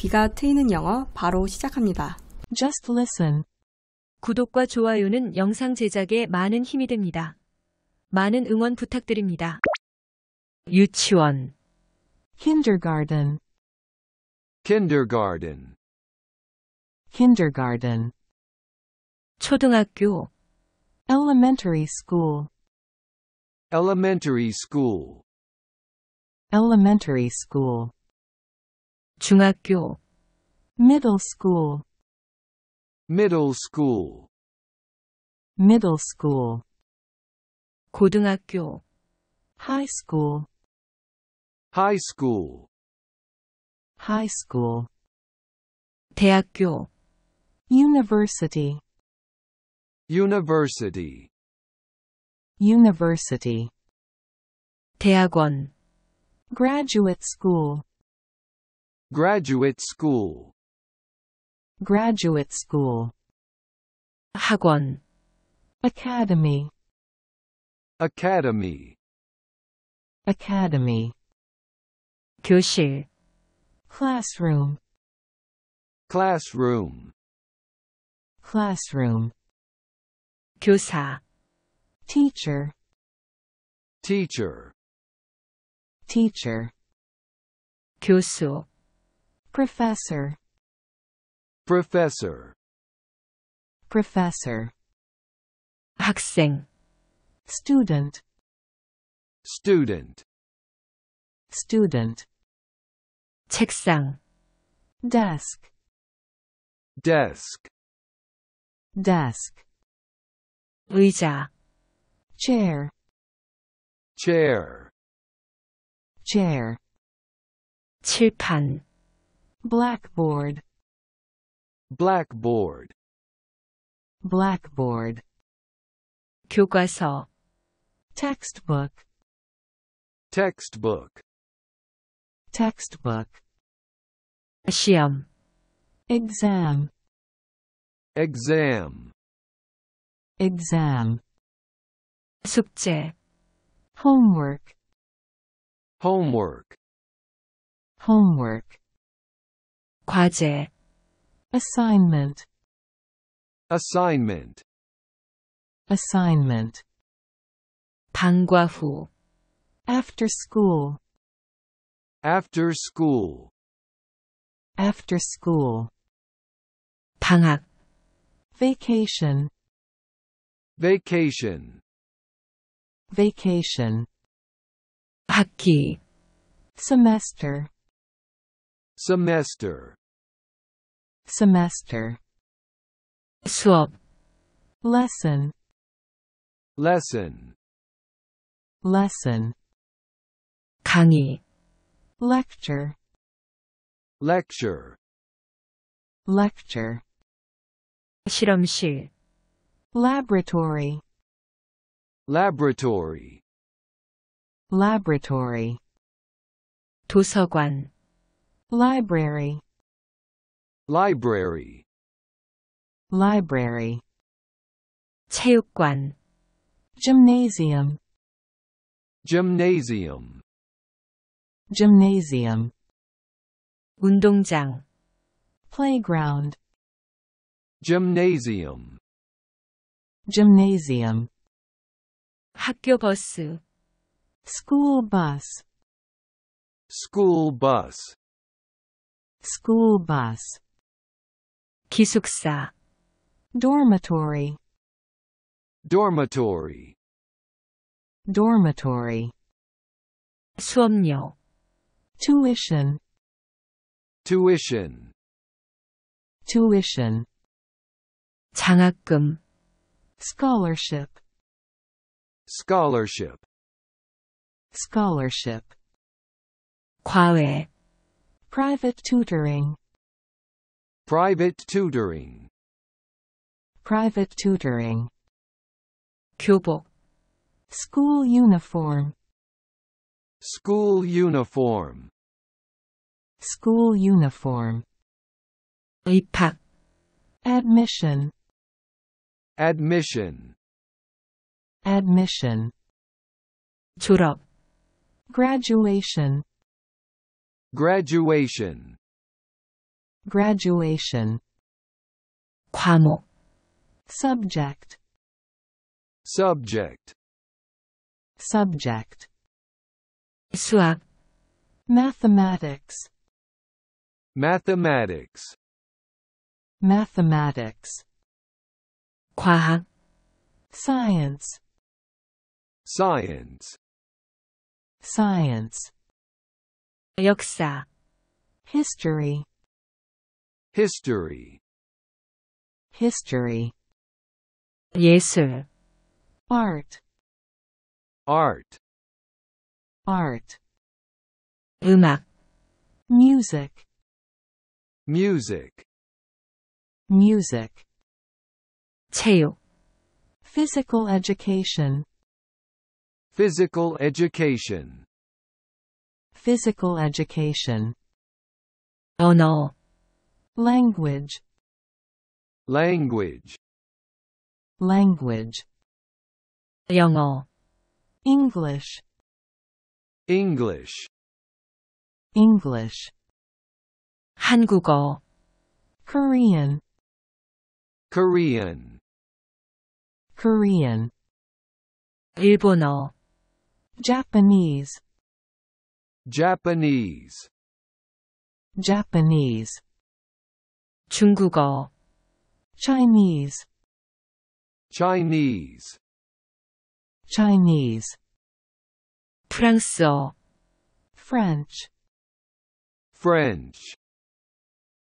귀가 트이는 영어 바로 시작합니다. Just listen. 구독과 좋아요는 영상 제작에 많은 힘이 됩니다. 많은 응원 부탁드립니다. 유치원 kindergarten kindergarten kindergarten 초등학교 elementary school elementary school elementary school 중학교 middle school middle school middle school 고등학교 high school high school high school 대학교 university university university 대학원 graduate school graduate school graduate school 학원 academy academy academy 교실 classroom classroom classroom 교사 teacher teacher teacher 교수 professor professor professor 학생 student student student 책상 desk desk desk 의자 chair chair chair 칠판 blackboard blackboard blackboard 교과서 textbook textbook textbook 시험 exam exam exam 숙제 homework homework homework 과제 assignment assignment assignment 방과 후 after school after school after school 방학 vacation vacation vacation 학기 semester semester semester 수업 lesson lesson lesson 강의 lecture lecture lecture 실험실 laboratory laboratory laboratory 도서관 library library library 체육관 gymnasium gymnasium gymnasium 운동장 playground gymnasium gymnasium 학교 버스 school bus school bus school bus 기숙사 dormitory dormitory dormitory 수업료 tuition tuition tuition 장학금 scholarship scholarship scholarship 과외 private tutoring private tutoring private tutoring 교복 school uniform school uniform school uniform 입학 admission admission admission 졸업 graduation graduation graduation 과목 subject subject subject 수학 mathematics mathematics mathematics 과학 science science science 역사 history history history 예술 art art art 음악 music music music 체육 physical education physical education physical education 언어 language language language 영어 English English English 한국어 Korean Korean Korean 일본어 Japanese Japanese Japanese 중국어 Chinese Chinese Chinese 프랑스어 French French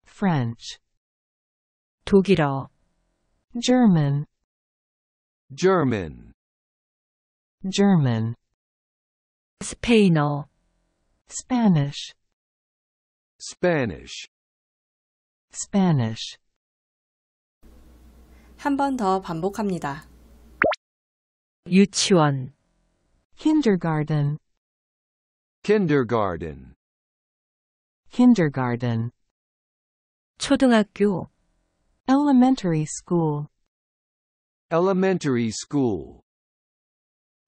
French 독일어 German German German 스페인어 Spanish Spanish Spanish 한 번 더 반복합니다. 유치원 kindergarten kindergarten kindergarten 초등학교 elementary school elementary school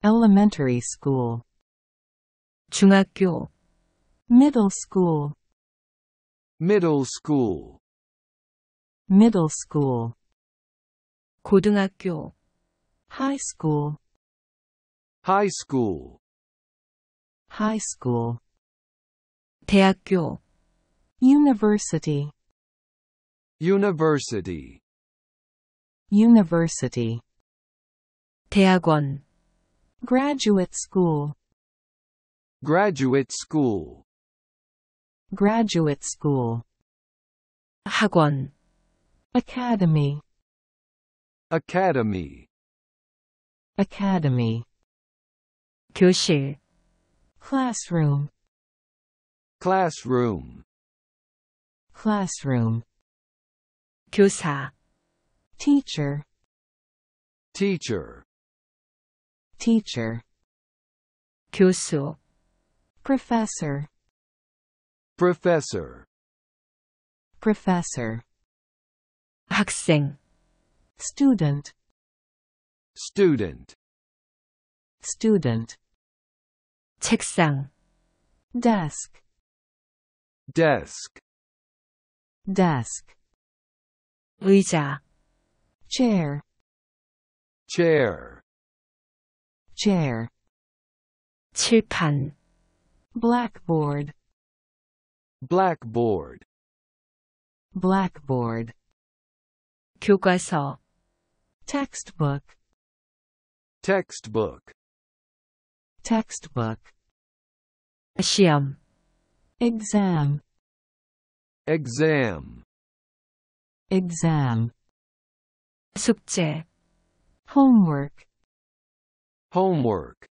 elementary school 중학교 middle school middle school middle school 고등학교 high school high school high school 대학교 university university university 대학원 graduate school graduate school graduate school 학원 academy academy academy 교실 classroom classroom classroom 교사 teacher teacher teacher 교수 professor professor professor 학생 student student student 책상 desk desk desk 의자 chair chair chair 칠판 blackboard blackboard blackboard 교과서 textbook textbook textbook 시험 exam exam exam 숙제 homework homework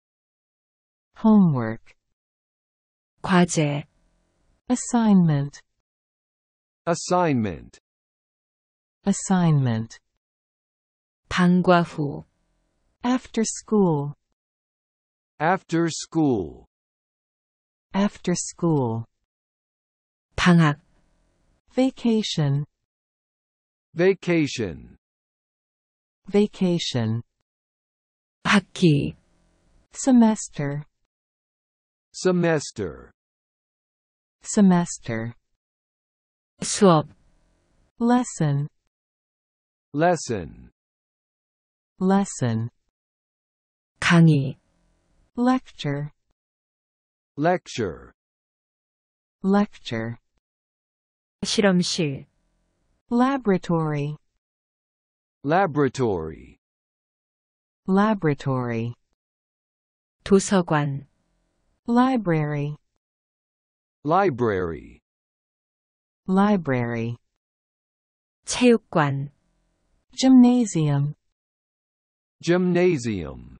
homework 과제 assignment assignment assignment 방과 후 after school after school after school 방학 vacation vacation vacation 학기 semester semester semester 수업 lesson lesson lesson 강의 lecture lecture lecture 실험실 laboratory laboratory laboratory 도서관 library library library 체육관 gymnasium gymnasium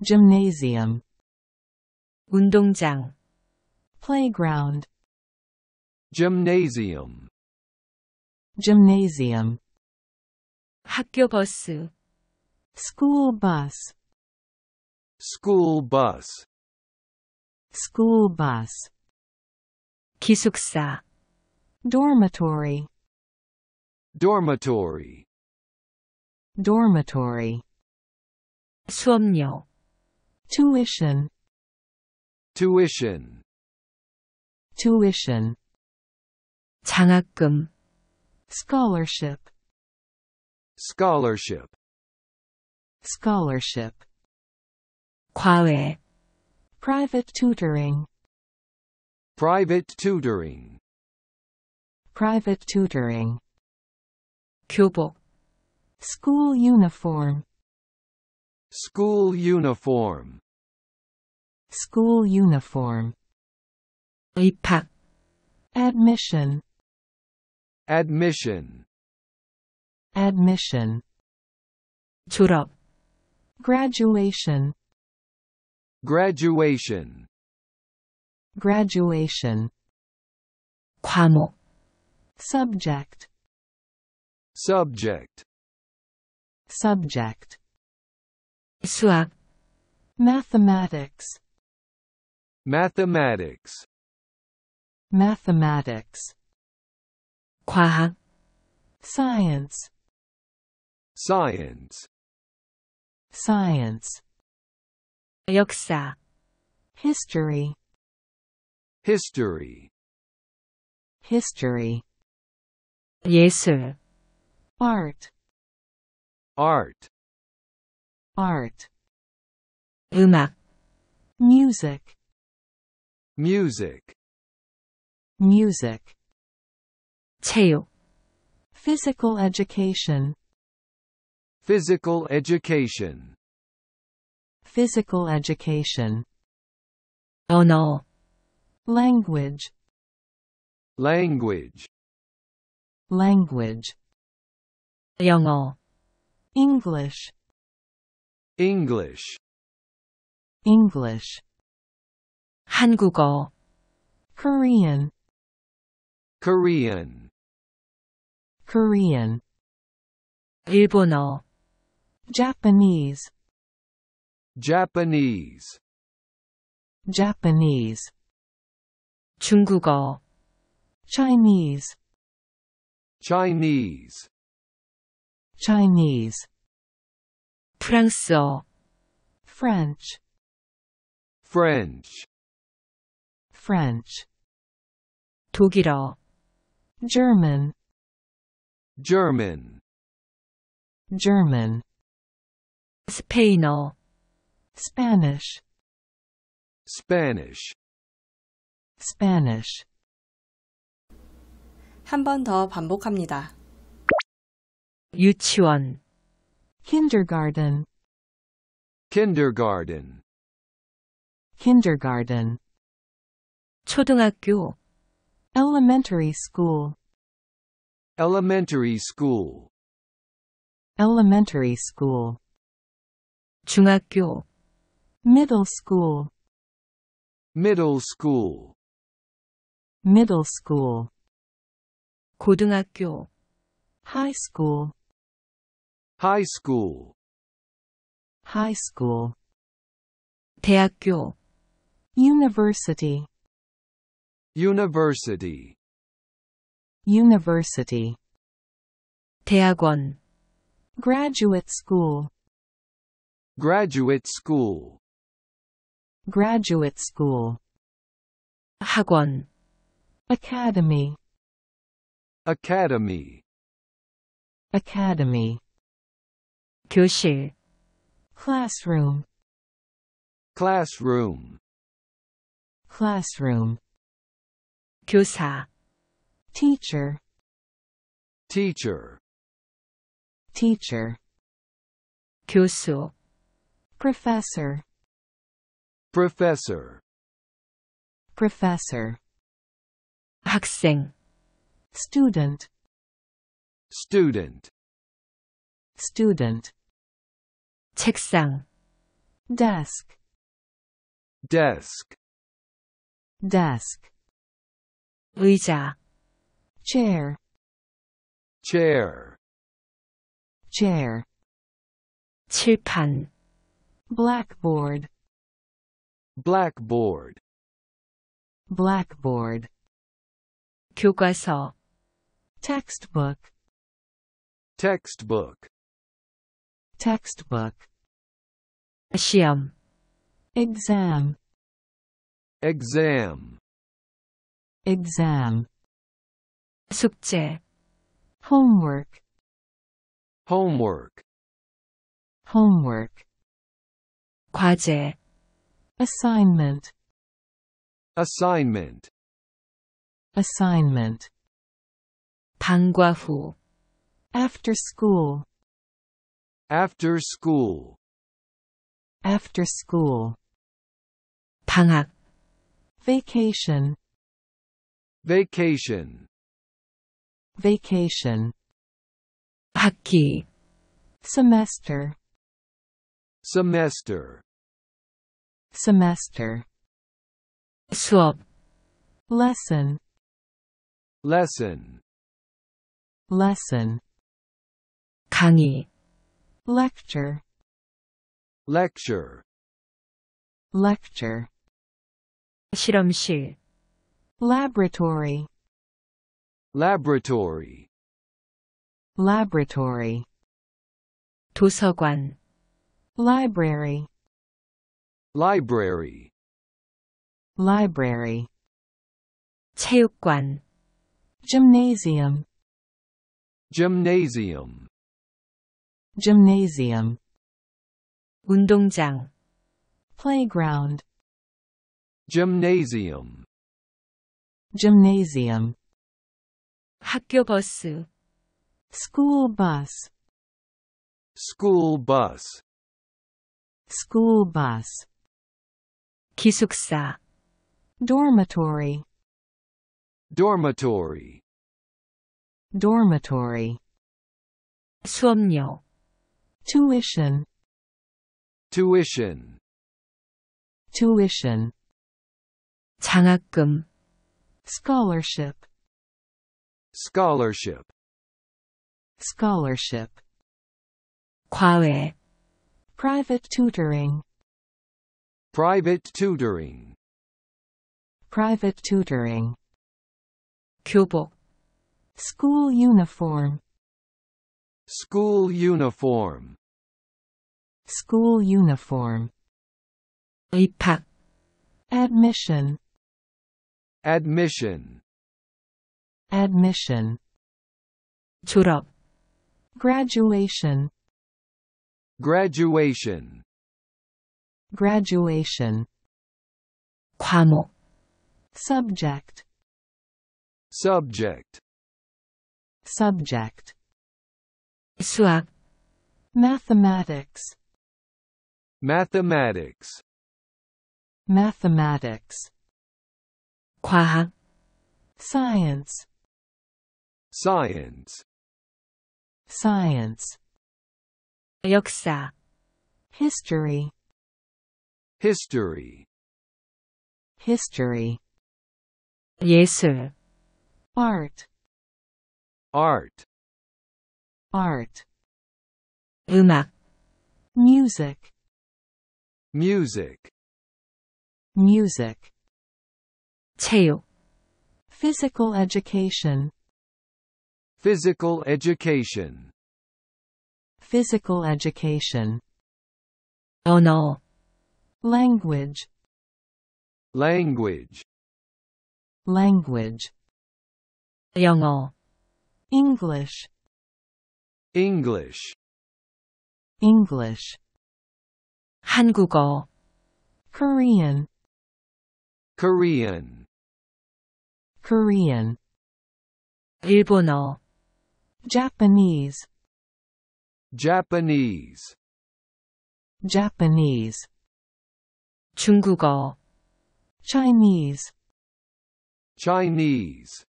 gymnasium 운동장 playground gymnasium gymnasium 학교 버스 school bus school bus school bus 기숙사 dormitory dormitory dormitory 수업료 tuition tuition tuition 장학금 scholarship scholarship scholarship 과외 private tutoring private tutoring private tutoring 교복 school uniform school uniform school uniform 입학 admission admission admission 졸업 graduation graduation graduation 과목 subject subject subject 수학 mathematics mathematics mathematics 과학 science science science 역사 history history history 예술 art art art 음악 music music music 체육 physical education physical education physical education 언어 language language language 영어 English English English 한국어 Korean Korean Korean 일본어 Japanese Japanese Japanese 중국어 Chinese Chinese Chinese 프랑스어 French French French 독일어 German German German 스페인어 Spanish Spanish Spanish 한 번 더 반복합니다. 유치원 kindergarten kindergarten kindergarten 초등학교 elementary school elementary school elementary school 중학교 middle school middle school middle school 고등학교 high school high school high school 대학교 university university university 대학원 graduate school graduate school graduate school 학원 academy Academy. Academy. 교실. Classroom. Classroom. Classroom. 교사. Teacher. Teacher. Teacher. 교수. Professor. Professor. Professor. 학생. Student. Student. Student. 책상. Desk. Desk. Desk. 의자. Chair. Chair. Chair. 칠판. Blackboard. Blackboard. Blackboard. 교과서. Textbook. Textbook. Textbook. 시험. Exam. Exam. Exam. 숙제. Homework. Homework. Homework. 과제. Assignment. Assignment. Assignment. 방과 후. After school. After school. After school. 방학. Vacation. Vacation. Vacation. 학기. Semester. Semester. Semester. 수업. Lesson. Lesson. Lesson. 강의. Lecture. Lecture. Lecture. 실험실. Laboratory. Laboratory. Laboratory. 도서관. Library. Library. Library. 체육관. Gymnasium. Gymnasium. Gymnasium. 운동장. Playground. Gymnasium. Gymnasium. 학교 버스. School bus. School bus. School bus. 기숙사. Dormitory. Dormitory. Dormitory. 수업료. Tuition. Tuition. Tuition. 장학금. Scholarship. Scholarship. Scholarship. 과외. Private tutoring. Private tutoring. Private tutoring. 교복. School uniform. School uniform. School uniform. 입학. Admission. Admission. Admission. 졸업. Graduation. Graduation. Graduation. 과목. Subject. Subject. Subject. 수학. Mathematics. Mathematics. Mathematics. 과학. Science. Science. Science. 역사. History. History. History. 예술. Art. Art. Art. 음악. Music. Music. Music. 체육. Physical education. Physical education. Physical education. 언어. Language. Language. Language. 영어. English, English, English. 한국어, Korean, Korean, Korean. 일본어, Japanese, Japanese, Japanese. 중국어, Chinese, Chinese,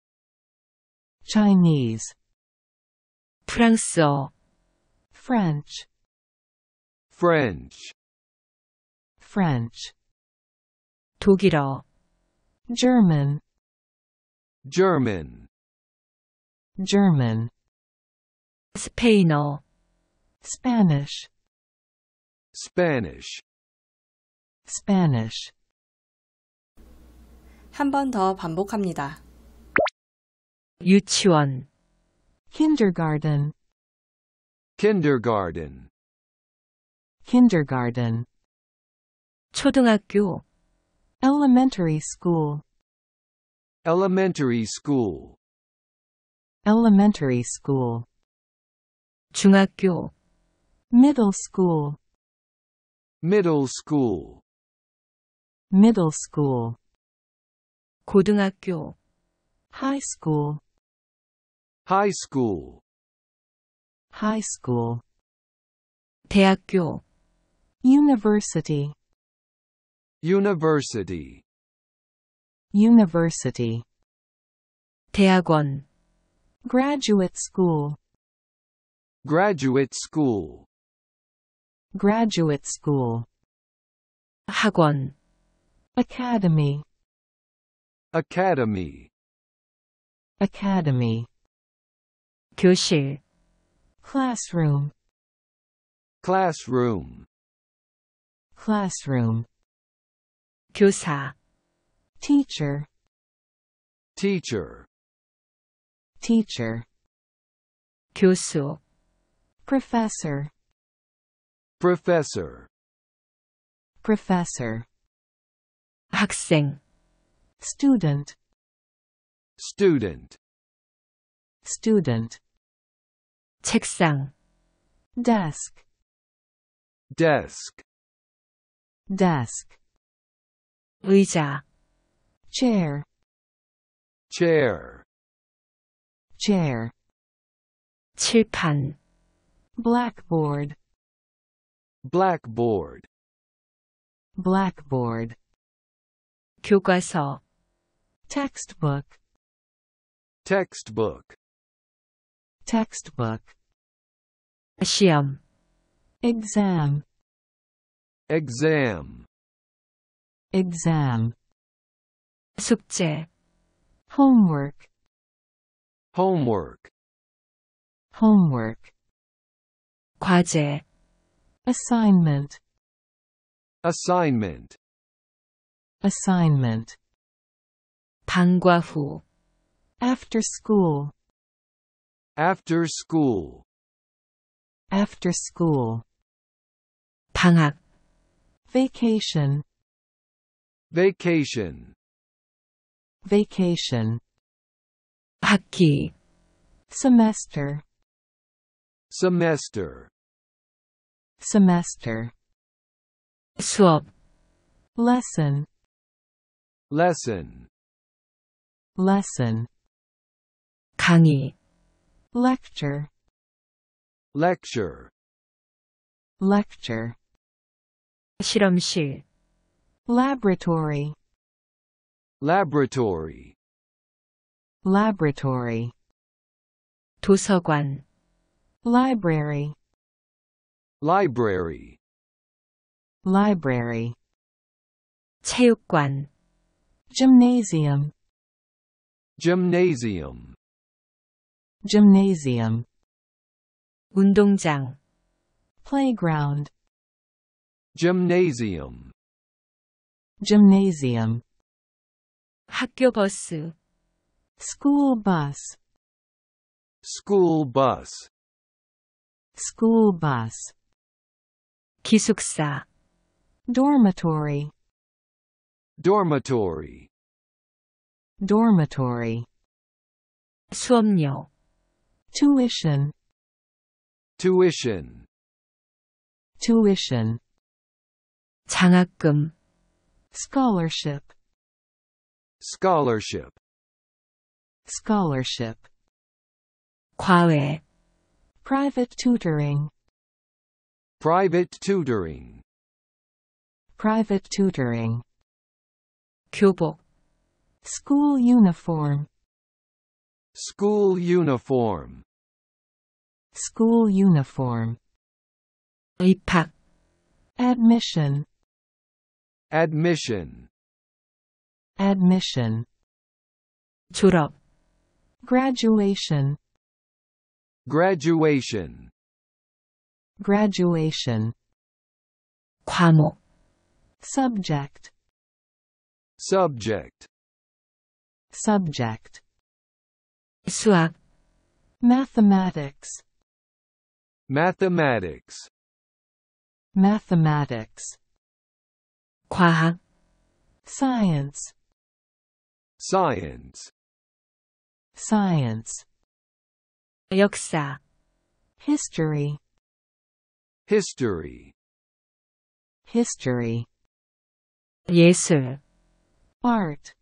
Chinese. 프랑스어, French, French, French. 독일어, German, German, German. 스페인어, Spanish, Spanish, Spanish. 한 번 더 반복합니다. 유치원, Kindergarten, Kindergarten, Kindergarten. 초등학교, Elementary school, Elementary school, Elementary school. 중학교, Middle school, Middle school, Middle school. 고등학교, High school, High school, High school. 대학교, University, University, University. 대학원, Graduate school, Graduate school, Graduate school. 학원, Academy, Academy, Academy. 교실, Classroom, Classroom, Classroom. 교사, Teacher, Teacher, Teacher. 교수, Professor, Professor, Professor. 학생, Student, Student, Student. 책상, Desk, Desk, Desk. 의자, Chair, Chair, Chair. 칠판, Blackboard, Blackboard, Blackboard. 교과서, Textbook, Textbook, Textbook. 시험, Exam, Exam, Exam. 숙제, Homework, Homework, Homework. 과제, Assignment, Assignment, Assignment. 방과 후, After school, After school, After school. 방학, Vacation, Vacation, Vacation. 학기, Semester, Semester, Semester. 수업, Lesson, Lesson, Lesson. 강의, Lecture, Lecture, Lecture. 실험실, Laboratory, Laboratory, Laboratory. 도서관, Library, Library, Library. 체육관, Gymnasium, Gymnasium, Gymnasium. 운동장, Playground, Gymnasium, Gymnasium. 학교 버스, School bus, School bus, School bus. 기숙사, Dormitory, Dormitory, Dormitory. 수업료, tuition, tuition, tuition. 장학금, scholarship, scholarship, scholarship. 과외, private tutoring, private tutoring, private tutoring. 교복, school uniform, school uniform, school uniform. 입학, admission, admission, admission. 졸업, graduation, graduation, graduation. 과목, subject, subject, subject. 수학, mathematics, mathematics, mathematics. 과학, science, science, science. 역사, history, history, history. 예술, art,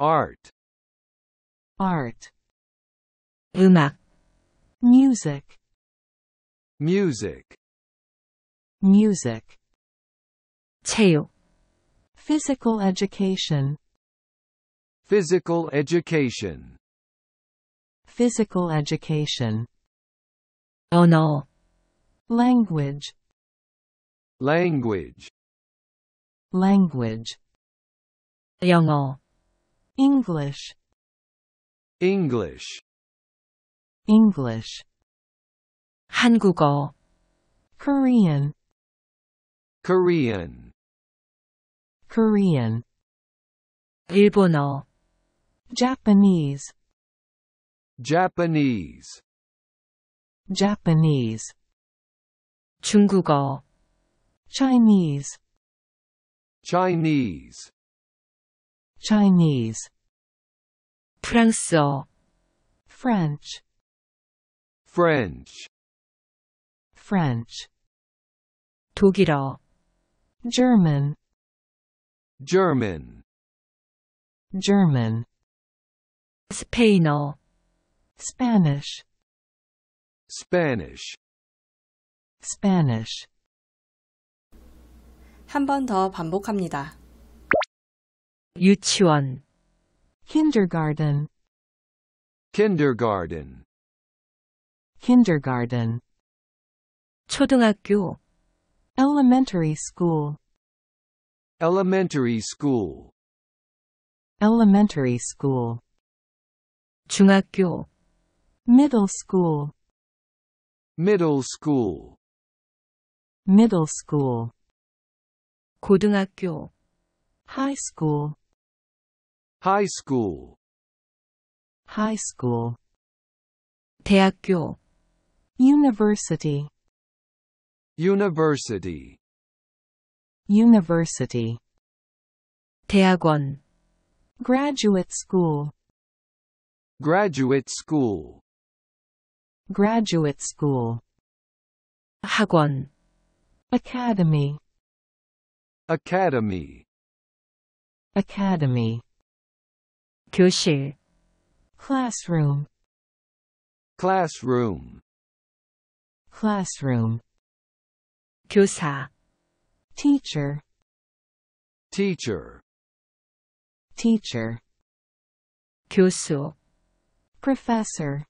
art, art. 음악, music, music, music. 체육, physical education, physical education, physical education. 언어, language, language, language. 영어, English, English, English. 한국어, Korean, Korean, Korean. 일본어, Japanese, Japanese, Japanese. 중국어, Chinese, Chinese, Chinese. 프랑스어, French, French, French. 독일어, German, German, German. 스페인어, Spanish, Spanish, Spanish. 한 번 더 반복합니다. 유치원, kindergarten, kindergarten, kindergarten. 초등학교, elementary school, elementary school, elementary school. 중학교, middle school, middle school, middle school. 고등학교, high school, high school, high school. 대학교, university, university, university. 대학원, graduate school, graduate school, graduate school. 학원, academy, academy, academy. 교실, classroom, classroom, classroom. 교사, teacher, teacher, teacher. 교수, professor,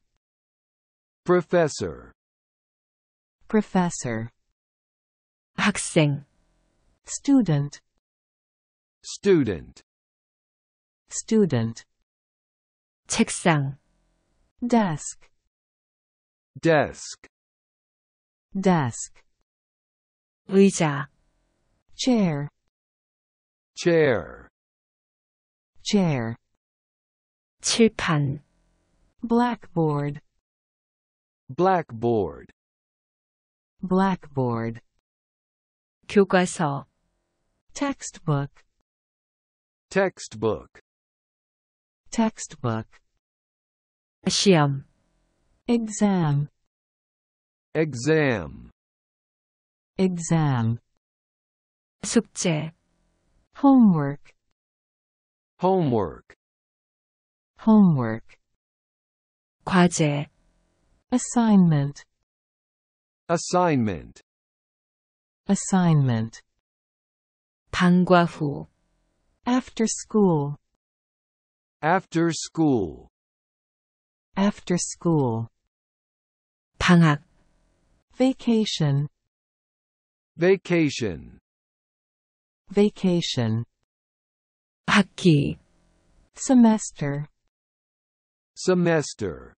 professor, professor. 학생, student, student, student. 책상, desk, desk, desk. 의자, chair, chair, chair. 칠판, blackboard, blackboard, blackboard. 교과서, textbook, textbook, textbook. 시험, exam, exam, exam. 숙제, homework, homework, homework. 과제, assignment, assignment, assignment. 방과 후, after school, after school, after school. 방학, vacation, vacation, vacation. 학기, semester, semester,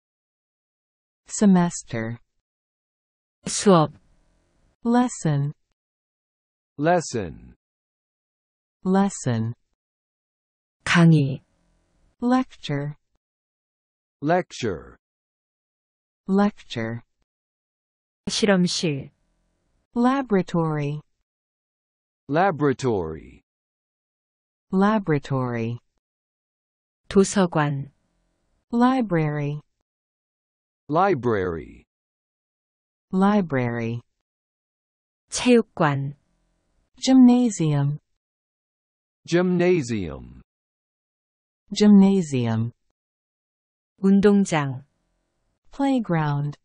semester. 수업, lesson, lesson, lesson. 강의, lecture, lecture, lecture. 실험실, laboratory, laboratory, laboratory. 도서관, library, library, library. 체육관, gymnasium, gymnasium, gymnasium. 운동장, playground,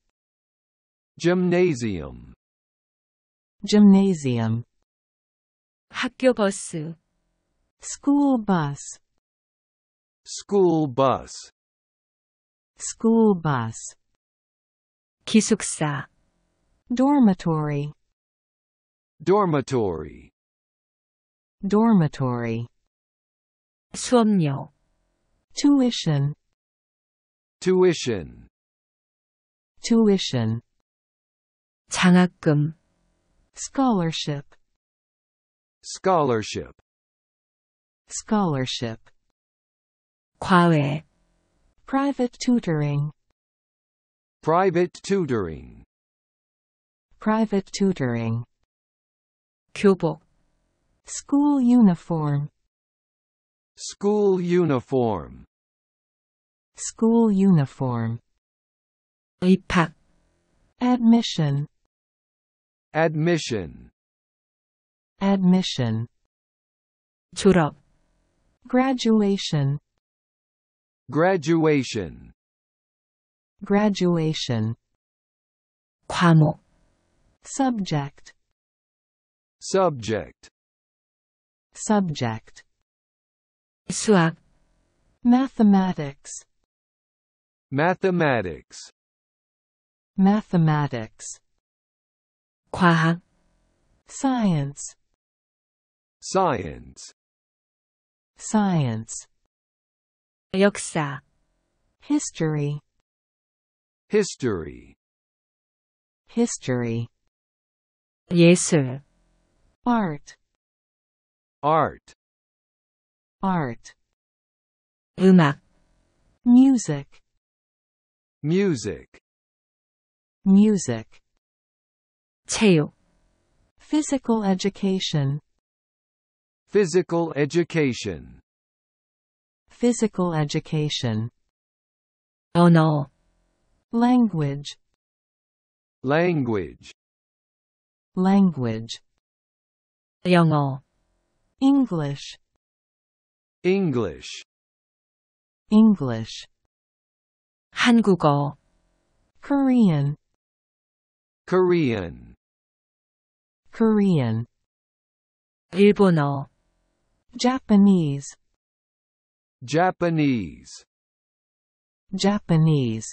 gymnasium, gymnasium. 학교 버스, school bus, school bus, school bus. 기숙사, dormitory, dormitory, dormitory. 수업료, tuition, tuition, tuition. 장학금, scholarship, scholarship, scholarship. 과외, private tutoring, private tutoring, private tutoring. 교복, school uniform, school uniform, school uniform. 입학, admission, admission, admission. 졸업, graduation, graduation, graduation. 과목, subject, subject, subject. 수학, mathematics, mathematics, mathematics. 과학, science, science, science. 역사, history, history, history. 예술, art, art, art. 음악, music, music, music. 체육, physical education, physical education, physical education. 언어, language, language, language. 영어, English, English, English. 한국어, Korean, Korean, Korean. 일본어, Japanese, Japanese, Japanese.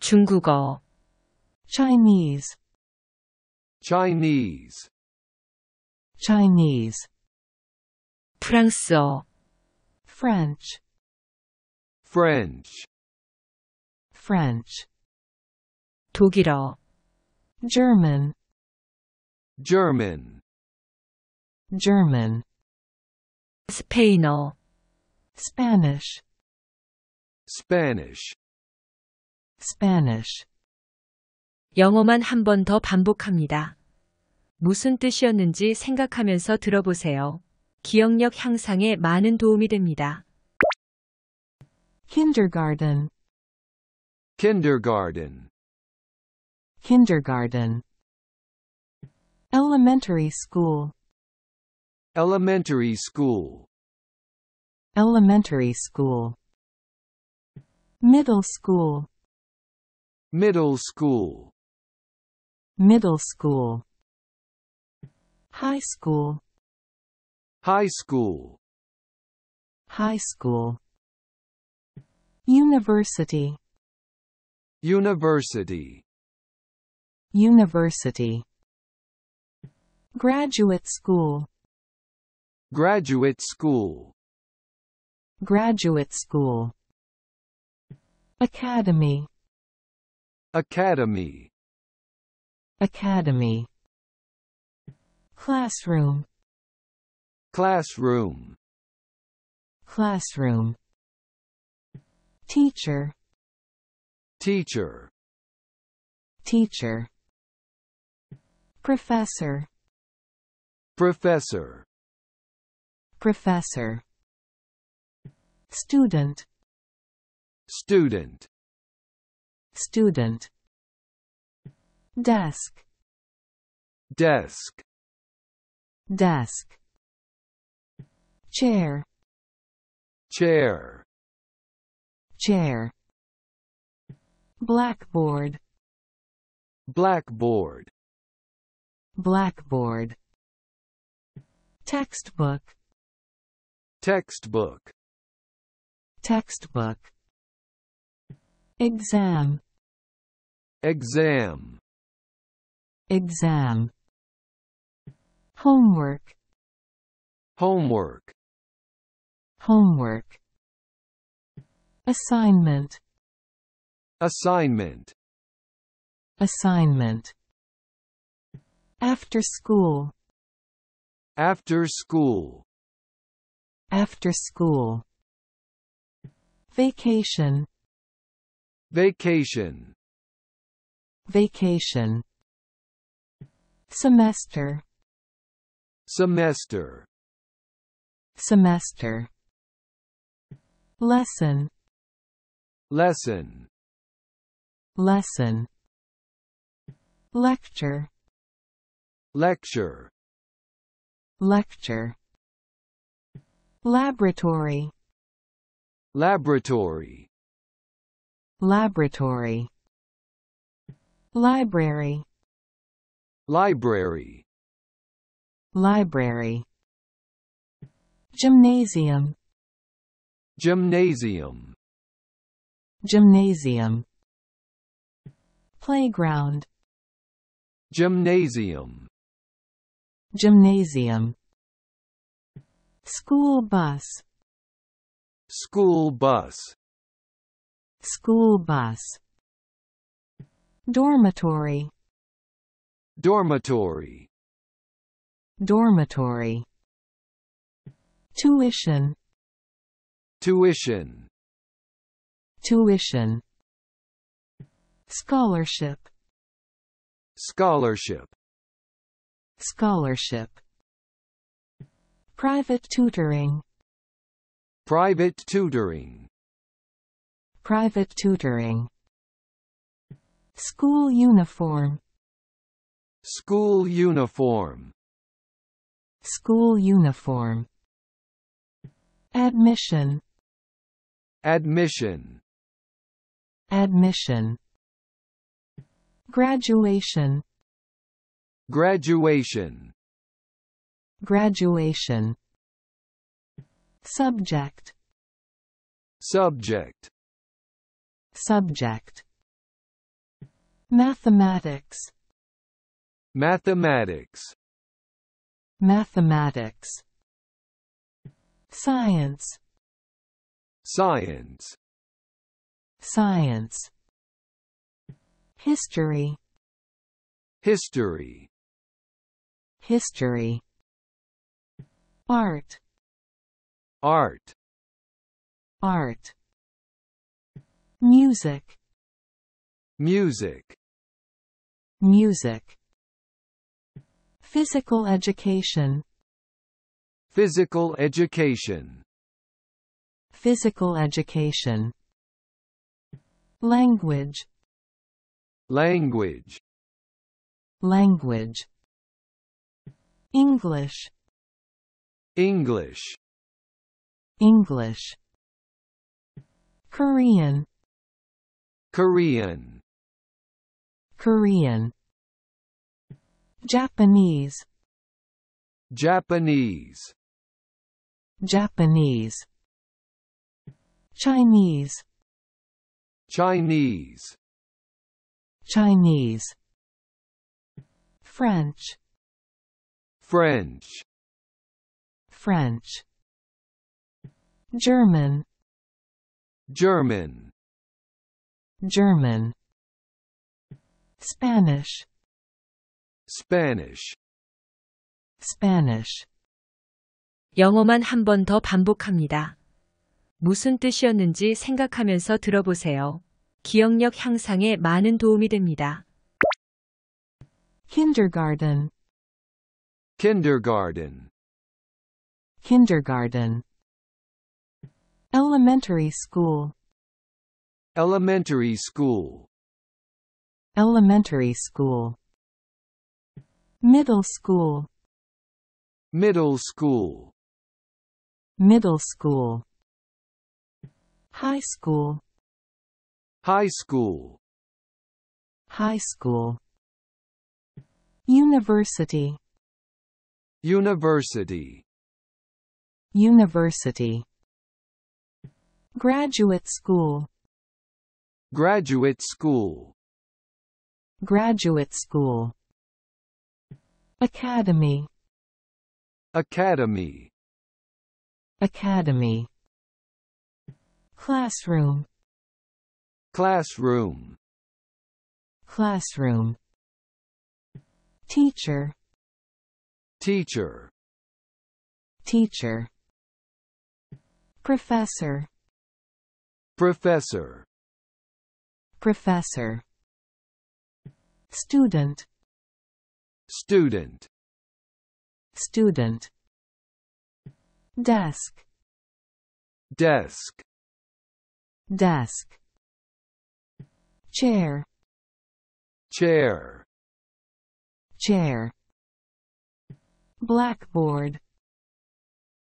중국어, Chinese, Chinese, Chinese. 프랑스어, French, French, French. 독일어, German, German, German. 스페인어, Spanish, Spanish, Spanish. 영어만 한 번 더 반복합니다. 무슨 뜻이었는지 생각하면서 들어보세요. 기억력 향상에 많은 도움이 됩니다. Kindergarten, kindergarten, kindergarten, elementary school, elementary school, elementary school, middle school, middle school, middle school, high school, high school, high school, university, university, university, graduate school, graduate school, graduate school, academy, academy, academy, classroom, classroom, classroom, teacher, teacher, teacher, professor, professor, professor, student, student, student, desk, desk, desk, chair, chair, chair, blackboard, blackboard, blackboard, textbook, textbook, textbook, exam, exam, exam, homework, homework, homework, assignment, assignment, assignment, after school, after school, after school, vacation, vacation, vacation, semester, semester, semester, lesson, lesson, lesson, lecture, lecture, lecture, laboratory, laboratory, laboratory, library, library, library, gymnasium, gymnasium, gymnasium, playground, gymnasium, gymnasium, school bus, school bus, school bus, dormitory, dormitory, dormitory, tuition, tuition, tuition, scholarship, scholarship, scholarship, private tutoring, private tutoring, private tutoring, school uniform, school uniform, school uniform, admission, admission, admission, graduation, graduation, graduation, subject, subject, subject, mathematics, mathematics, mathematics, science, science, science, history, history, history, art, art, art, music, music, music, physical education, physical education, physical education, language, language, language. English, English, English. Korean, Korean, Korean. Japanese, Japanese, Japanese. Chinese, Chinese, Chinese. French, French, French. German, German, German. Spanish, Spanish, Spanish. 영어만 한 번 더 반복합니다. 무슨 뜻이었는지 생각하면서 들어보세요. 기억력 향상에 많은 도움이 됩니다. Kindergarten, kindergarten, kindergarten. Elementary school, elementary school, elementary school. Middle school, middle school, middle school. High school, high school, high school. University, university, university. Graduate school, graduate school, graduate school. Academy, academy, academy. Classroom, classroom, classroom. Teacher, teacher, teacher. Professor, professor, professor. Student, student, student. Desk, desk, desk. Chair, chair, chair. Blackboard,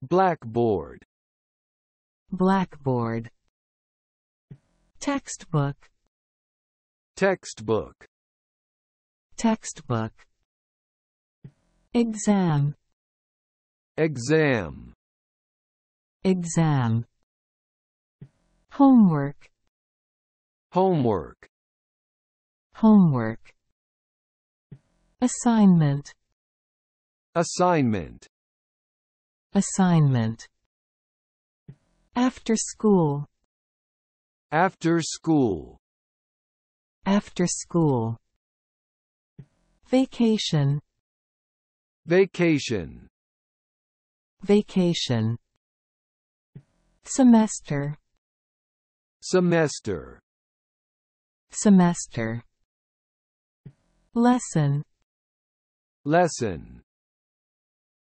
blackboard, blackboard. Textbook, textbook, textbook. Exam, exam, exam. Homework, homework, homework. Assignment, assignment, assignment. After school, after school, after school. Vacation, vacation, vacation. Semester, semester, semester. Lesson, lesson,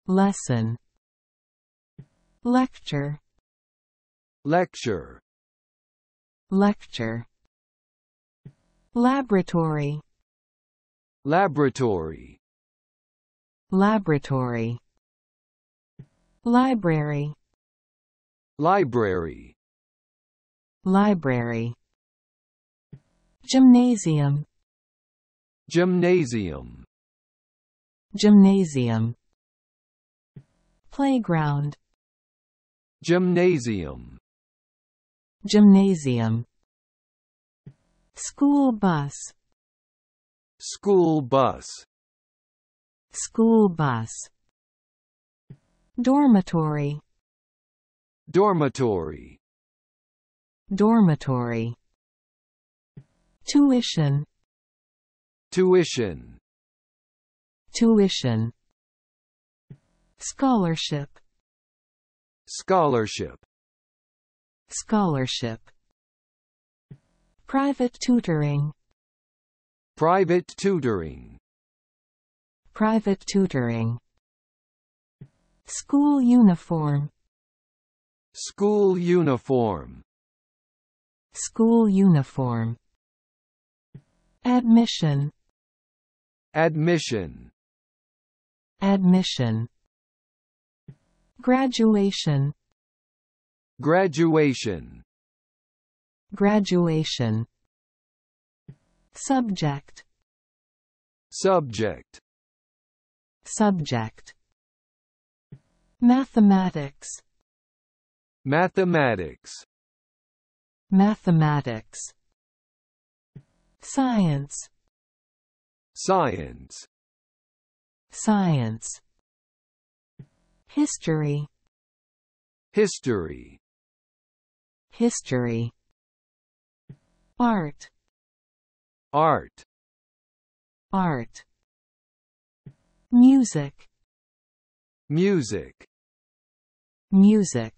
lesson. Lecture, lecture, lecture. Laboratory, laboratory, laboratory. Library, library, library. Gymnasium, gymnasium, gymnasium. Playground, gymnasium, gymnasium. School bus, school bus, school bus. Dormitory, dormitory, dormitory. Tuition, tuition, tuition. Scholarship, scholarship, scholarship. Private tutoring, private tutoring, private tutoring. School uniform, school uniform, School uniform. Admission. Admission. Admission. Graduation. Graduation. Graduation. Subject. Subject. Subject. Mathematics. Mathematics. Mathematics. Science. Science. Science. History. History. History. Art. Art. Art. Music. Music. Music.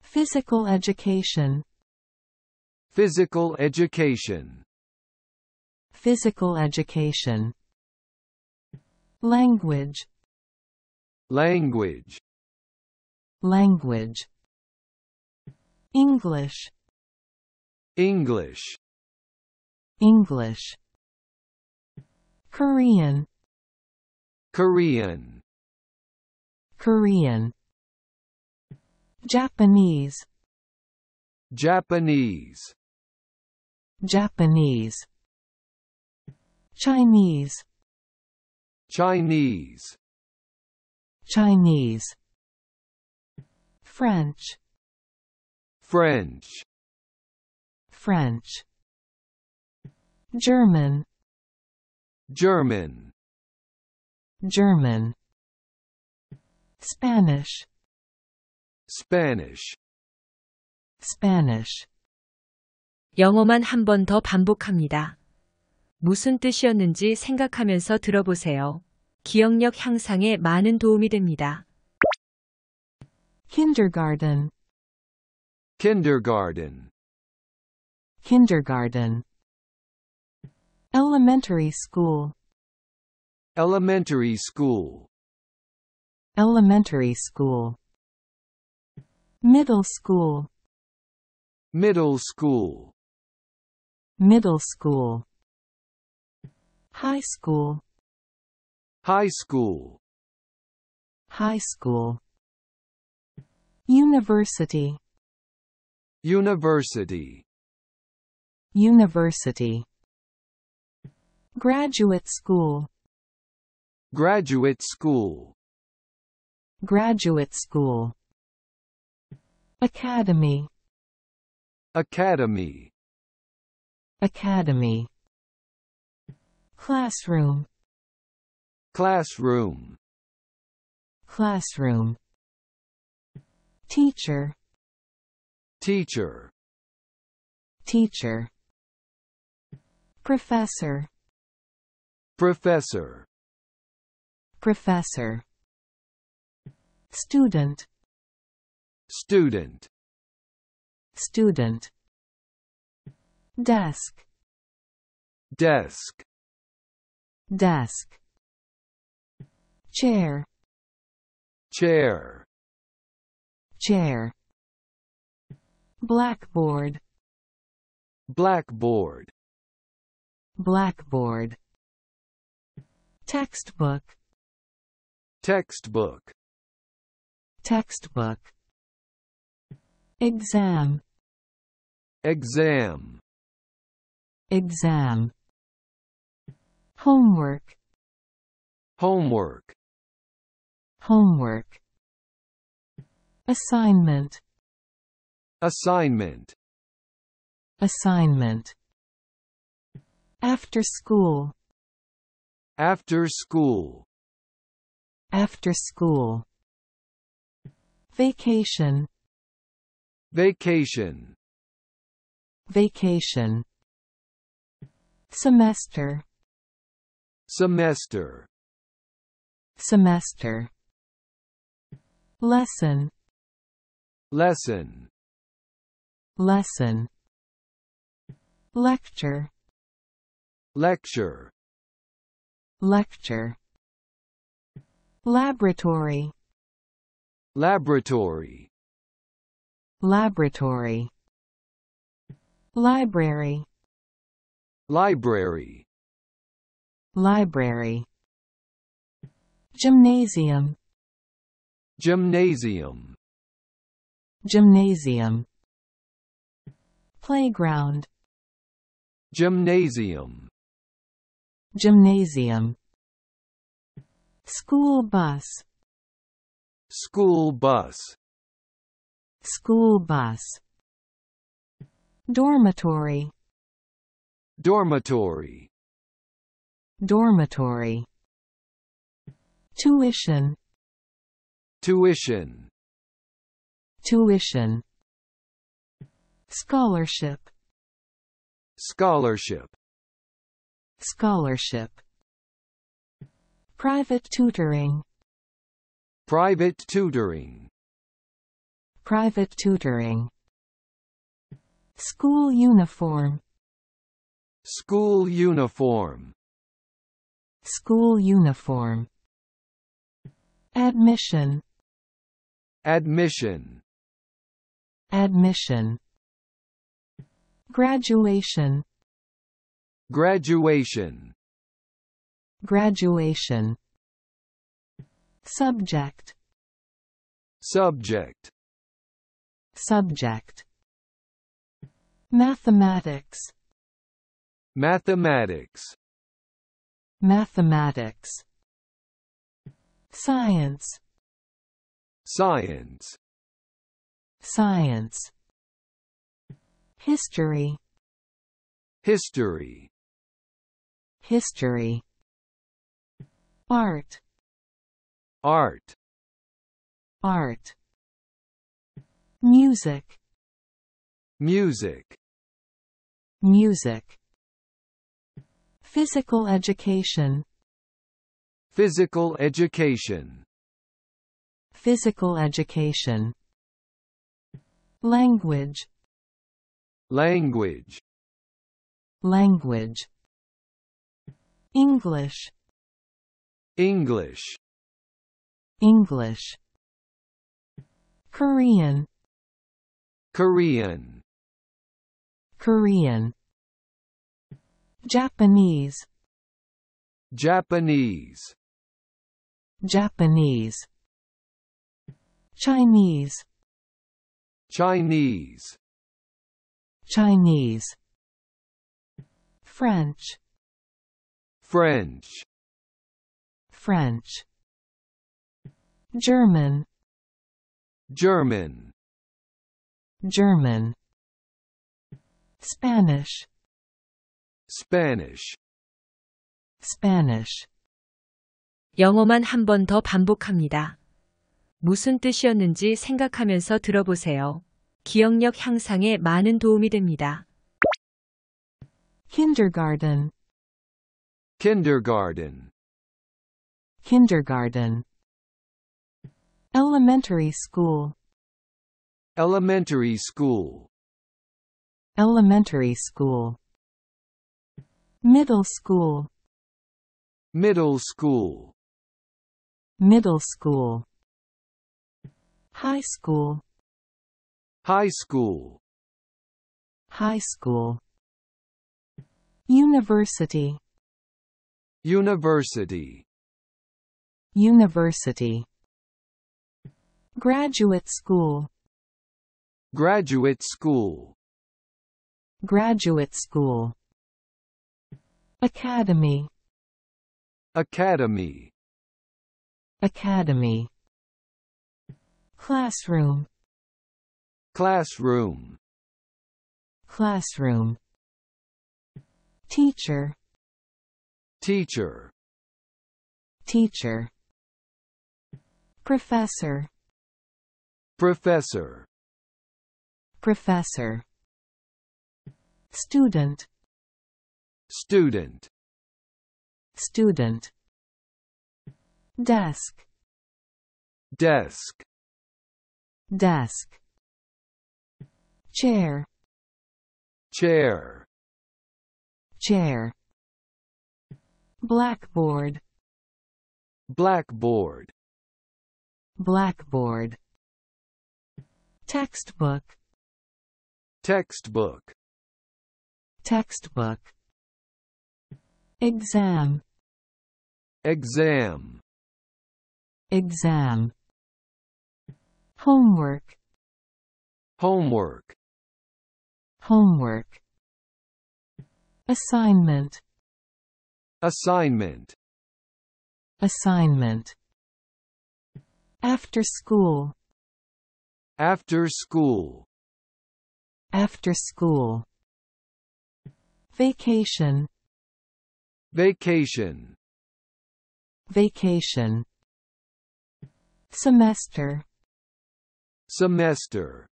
Physical education. Physical education. Physical education. Language. Language. Language. English. English. English. Korean. Korean. Korean. Japanese. Japanese. Japanese. Chinese. Chinese. Chinese. French. French. French. German. German. German. Spanish. Spanish. Spanish. 영어만 한 번 더 반복합니다. 무슨 뜻이었는지 생각하면서 들어보세요. 기억력 향상에 많은 도움이 됩니다. Kindergarten. Kindergarten. Kindergarten. Elementary school. Elementary school. Elementary school. Middle school. Middle school. Middle school. High school. High school. High school. University. University. University. Graduate school. Graduate school. Graduate school. Academy. Academy. Academy. Classroom. Classroom. Classroom. Teacher. Teacher. Teacher. Professor. Professor. Professor. Student. Student. Student. Desk. Desk. Desk. Chair. Chair. Chair. Blackboard. Blackboard. Blackboard. Textbook. Textbook. Textbook. Exam. Exam. Exam. Homework. Homework. Homework. Assignment. Assignment. Assignment. After school. After school. After school. Vacation. Vacation. Vacation. Semester. Semester. Semester. Lesson. Lesson. Lesson. Lecture. Lecture. Lecture. Laboratory. Laboratory. Laboratory. Library. Library. Library. Gymnasium. Gymnasium. Gymnasium. Playground. Gymnasium. Gymnasium. School bus. School bus. School bus. Dormitory. Dormitory. Dormitory. Tuition. Tuition. Tuition. Scholarship. Scholarship. Scholarship. Private tutoring. Private tutoring. Private tutoring. School uniform. School uniform. School uniform. Admission. Admission. Admission. Graduation. Graduation. Graduation. Subject. Subject. Subject. Mathematics. Mathematics. Mathematics. Science. Science. Science. History. History. History. Art. Art. Art. Music. Music. Music. Physical education. Physical education. Physical education. Language. Language. Language. English. English. English. Korean. Korean. Korean. Japanese. Japanese. Japanese. Chinese. Chinese. Chinese. French. French. French. German. German. German. Spanish. Spanish. Spanish. 영어만 한 번 더 반복합니다. 무슨 뜻이었는지 생각하면서 들어보세요. 기억력 향상에 많은 도움이 됩니다. Kindergarten. Kindergarten. Kindergarten. Elementary school. Elementary school. Elementary school. Middle school. Middle school. Middle school. High school. High school. High school. University. University. University. Graduate school. Graduate school. Graduate school. Academy. Academy. Academy. Classroom. Classroom. Classroom. Teacher. Teacher. Teacher. Professor. Professor. Professor. Student. Student. Student. Desk. Desk. Desk. Chair. Chair. Chair. Blackboard. Blackboard. Blackboard. Textbook. Textbook. textbook, exam, exam, exam, homework, homework, homework, assignment, assignment, assignment, after school, after school, after school, vacation, vacation, vacation, semester, semester,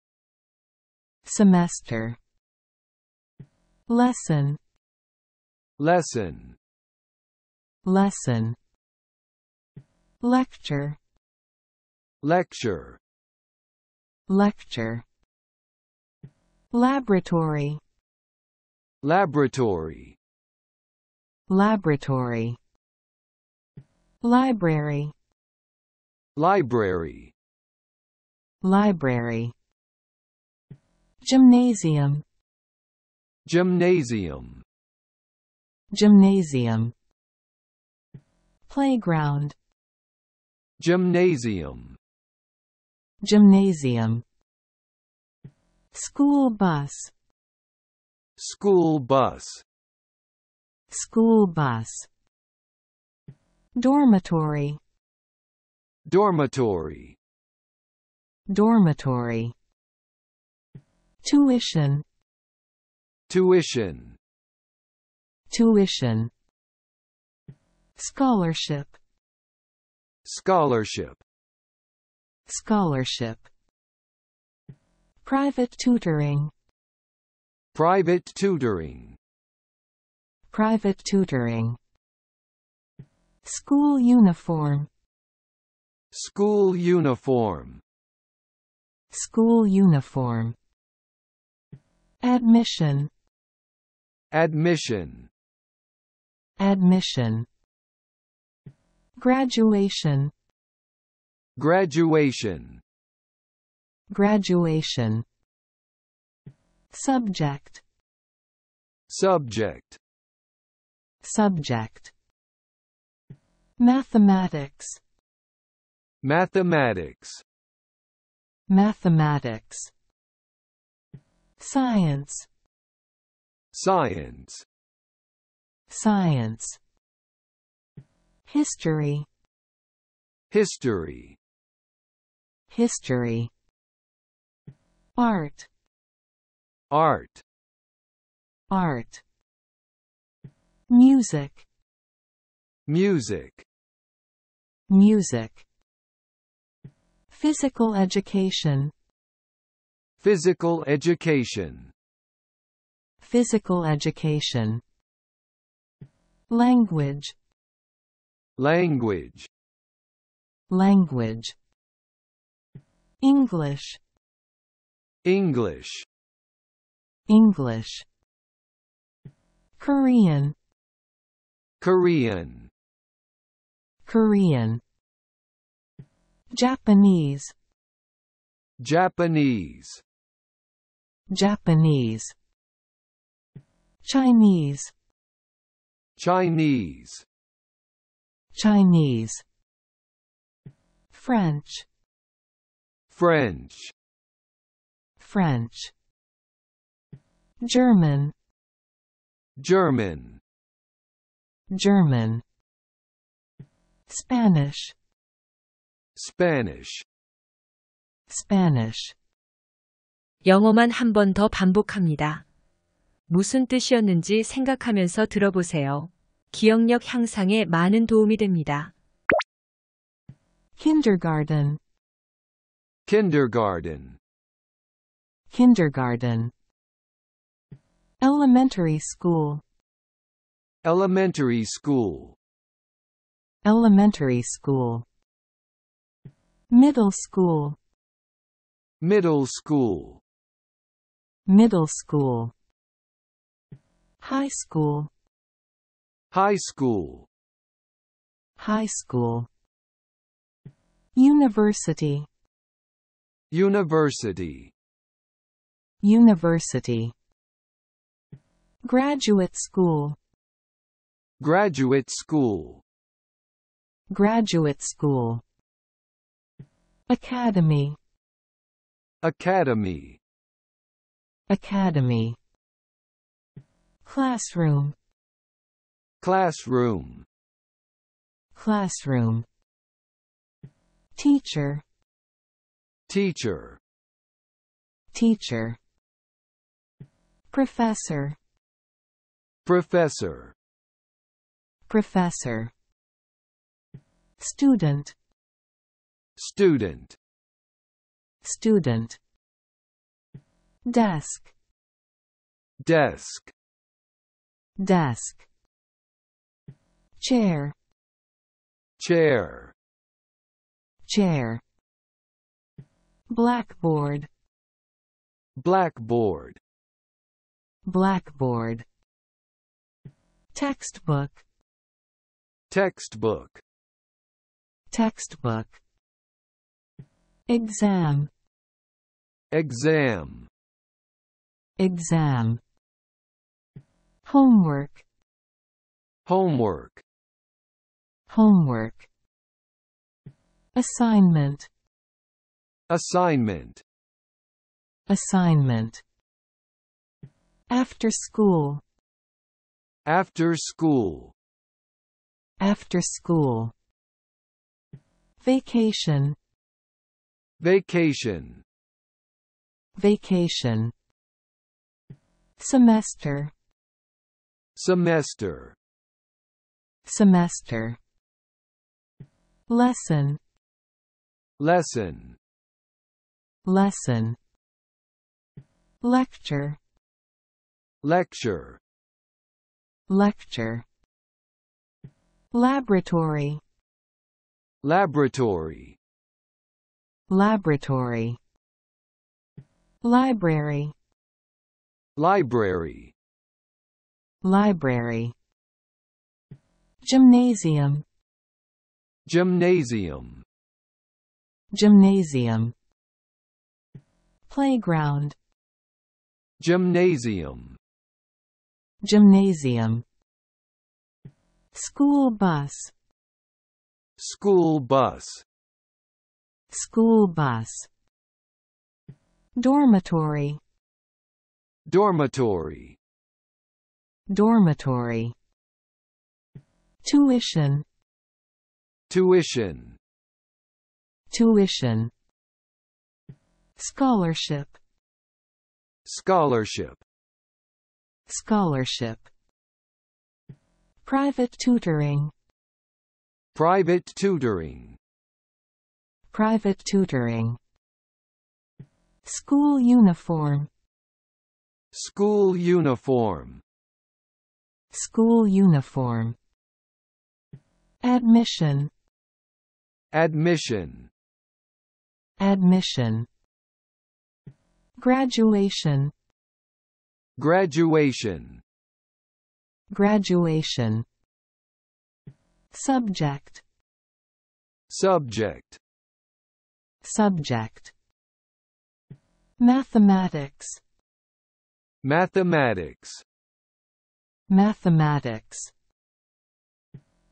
semester, lesson, lesson, lesson, lecture, lecture, lecture, laboratory, laboratory, laboratory, library, library, library, gymnasium, gymnasium, gymnasium, playground, gymnasium, gymnasium, school bus, school bus, school bus, dormitory, dormitory, dormitory, tuition, tuition, tuition, scholarship, scholarship, scholarship, private tutoring, private tutoring, private tutoring, school uniform, school uniform, school uniform, admission, admission, admission, graduation, graduation, graduation, subject, subject, subject, mathematics, mathematics, mathematics, science, science, science, history, history, history, art, art, art, music, music, music, physical education, physical education, physical education, language, language, language, English, English, English, Korean, Korean, Korean, Japanese, Japanese, Japanese, Chinese, Chinese, Chinese, French, French, French, German, German, German, Spanish, Spanish, Spanish. 영어만 한 번 더 반복합니다. 무슨 뜻이었는지 생각하면서 들어보세요. 기억력 향상에 많은 도움이 됩니다. kindergarten, kindergarten, kindergarten, elementary school, elementary school, elementary school, middle school, middle school, middle school, high school, high school, high school, university, university, university, Graduate school. Graduate school. Graduate school. Academy. Academy. Academy. Classroom. Classroom. Classroom. Teacher. Teacher. Teacher. Professor. Professor. Professor. Student. Student. Student. Desk. Desk. Desk. Chair. Chair. Chair. Blackboard. Blackboard. Blackboard. Textbook. Textbook. Textbook. Exam. Exam. Exam. Homework. Homework. Homework. Assignment. Assignment. Assignment. After school. After school. After school. Vacation. Vacation. Vacation. Semester. Semester. Semester. Lesson. Lesson. Lesson. Lecture. Lecture. Lecture. Laboratory. Laboratory. Laboratory. Library. Library. Library. Gymnasium. Gymnasium. Gymnasium. Playground. Gymnasium. Gymnasium. School bus. School bus. School bus. Dormitory. Dormitory. Dormitory. Tuition. Tuition. Tuition. Scholarship. Scholarship. Scholarship. Private tutoring. Private tutoring. Private tutoring. School uniform. School uniform. School uniform. Admission. Admission. Admission. Graduation. Graduation. Graduation. Subject. Subject. Subject. Mathematics. Mathematics. Mathematics.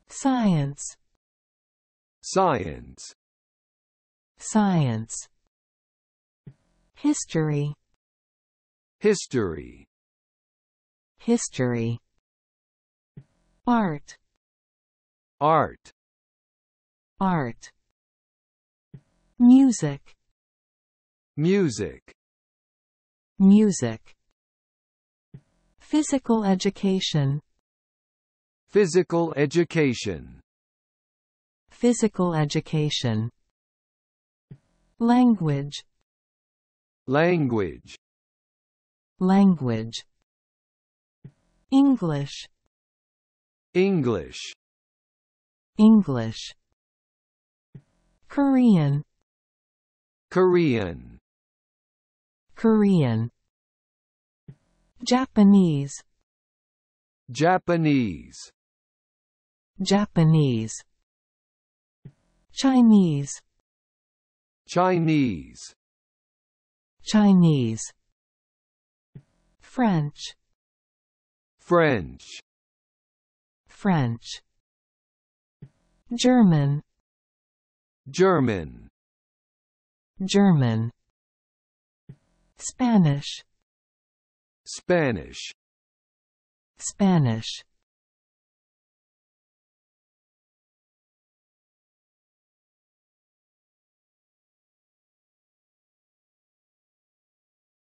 Science. Science. Science. History. History. History. Art. Art. Art. Music. Music. Music. Physical education. Physical education. Physical education. Language. Language. Language. English. English. English. Korean. Korean. Korean. Japanese. Japanese. Japanese. Chinese. Chinese. Chinese. French. French, French, German, German, German, Spanish, Spanish, Spanish,